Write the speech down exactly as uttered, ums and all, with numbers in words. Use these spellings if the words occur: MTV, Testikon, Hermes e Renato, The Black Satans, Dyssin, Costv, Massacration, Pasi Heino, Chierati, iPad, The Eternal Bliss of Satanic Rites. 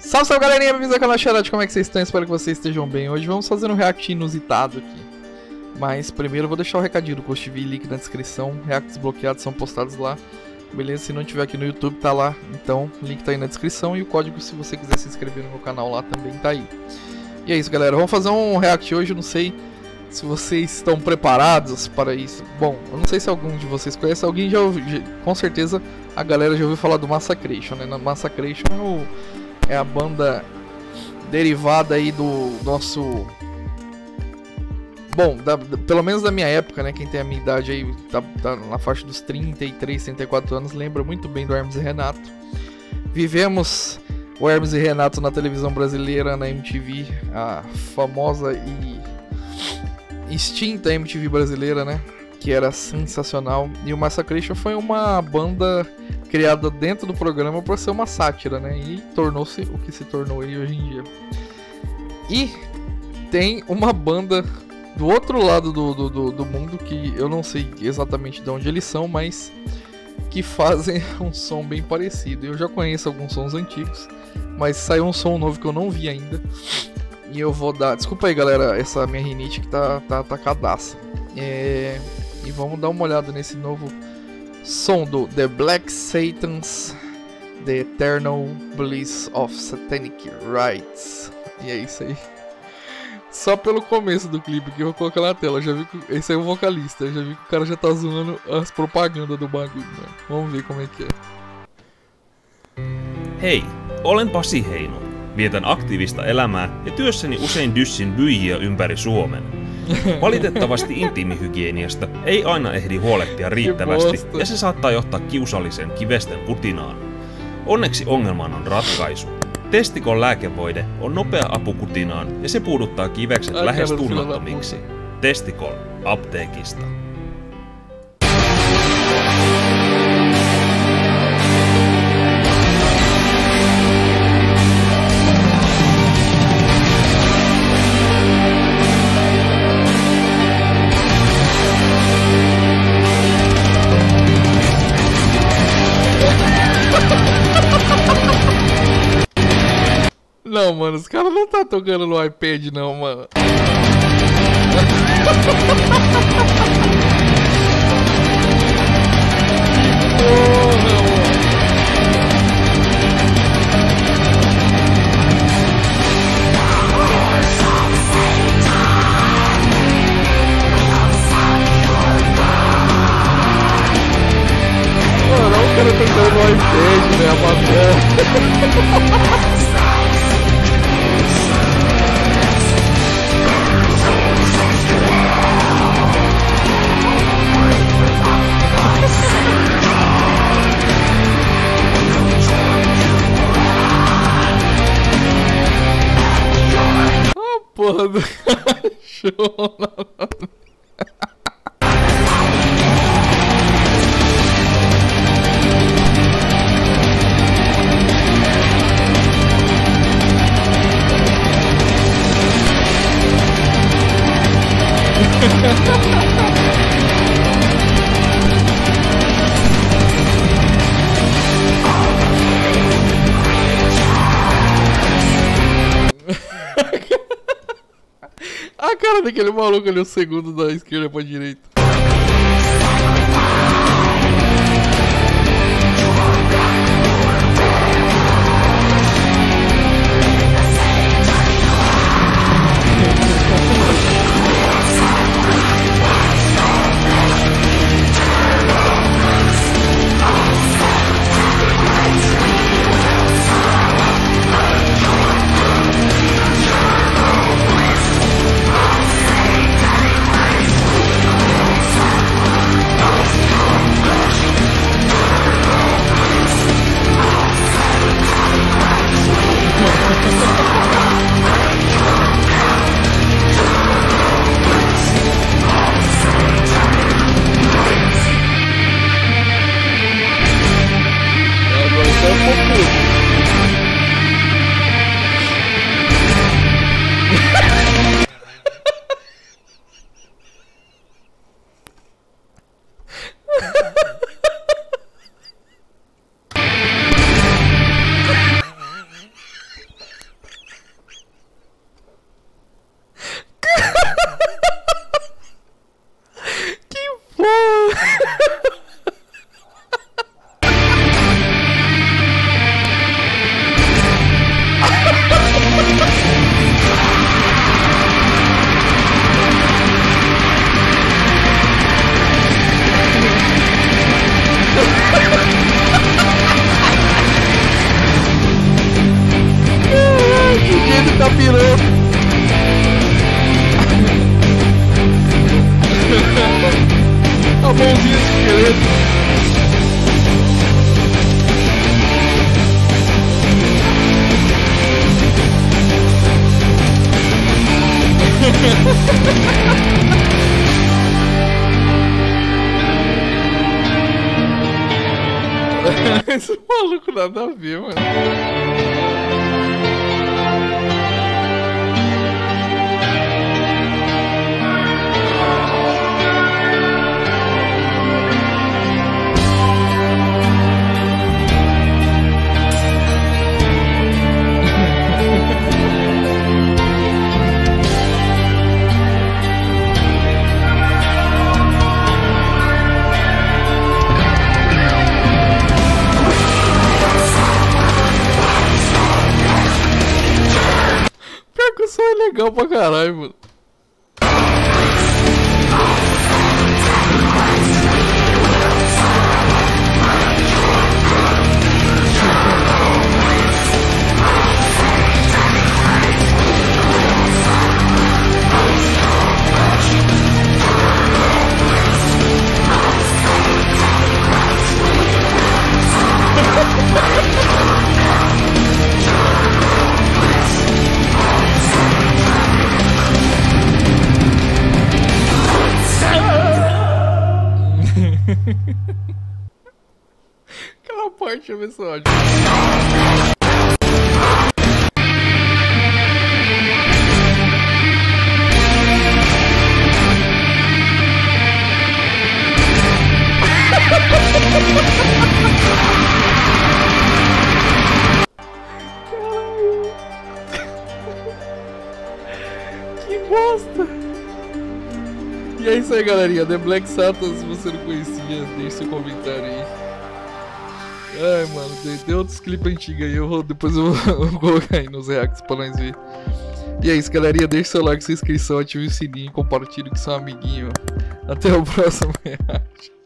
Salve, salve galerinha, bem-vindos ao canal Chierati, como é que vocês estão? Espero que vocês estejam bem. Hoje vamos fazer um react inusitado aqui. Mas primeiro eu vou deixar o recadinho do Costv, link na descrição, reacts bloqueados são postados lá. Beleza, se não tiver aqui no YouTube tá lá, então o link tá aí na descrição e o código se você quiser se inscrever no meu canal lá também tá aí. E é isso galera, vamos fazer um react hoje, eu não sei se vocês estão preparados para isso. Bom, eu não sei se algum de vocês conhece, alguém já ouviu, com certeza a galera já ouviu falar do Massacration, né? Na Massacration é a banda derivada aí do nosso... Bom, da, da, pelo menos da minha época, né? Quem tem a minha idade aí, tá, tá na faixa dos trinta e três, trinta e quatro anos, lembra muito bem do Hermes e Renato. Vivemos o Hermes e Renato na televisão brasileira, na M T V, a famosa e... extinta M T V brasileira, né? Que era sensacional. E o Massacration foi uma banda criada dentro do programa para ser uma sátira, né? E tornou-se o que se tornou ele hoje em dia. E tem uma banda do outro lado do, do, do, do mundo que eu não sei exatamente de onde eles são, mas que fazem um som bem parecido. Eu já conheço alguns sons antigos, mas saiu um som novo que eu não vi ainda. E eu vou dar... Desculpa aí, galera, essa minha rinite que tá atacadaça. É... E vamos dar uma olhada nesse novo som do The Black Satans, The Eternal Bliss of Satanic Rites. E é isso aí. Só pelo começo do clipe que eu vou colocar na tela. Já vi que... Esse é o vocalista. Eu já vi que o cara já tá zoando as propagandas do bagulho, né? Vamos ver como é que é. Hei, olen Pasi Heino. Vietän aktiivista elämää ja työssäni usein Dyssin byjiä ympäri Suomen. Valitettavasti intiimihygieniasta ei aina ehdi huolehtia riittävästi ja se saattaa johtaa kiusalliseen kivesten kutinaan. Onneksi ongelmaan on ratkaisu. Testikon lääkevoide on nopea apu kutinaan ja se puuduttaa kivekset lähes tunnottomiksi. Testikon apteekista. Não, mano, os caras não tá tocando no iPad, não, mano. Mano, o cara tocando no iPad, né, a batalha. Porra do cachorro. A cara daquele maluco ali, o segundo da esquerda pra direita. Esse maluco nada a ver, mano. Isso é legal pra caralho, mano. Aquela parte é pessoal. Que bosta! E é isso aí, galerinha, The Black Satans, se você não conhecia, deixe seu comentário aí. Ai, mano, tem, tem outros clipes antigos aí, eu vou, depois eu vou, eu vou colocar aí nos reacts pra nós ver. E é isso, galerinha, deixe seu like, sua inscrição, ative o sininho, compartilhe com seu amiguinho. Até o próximo react.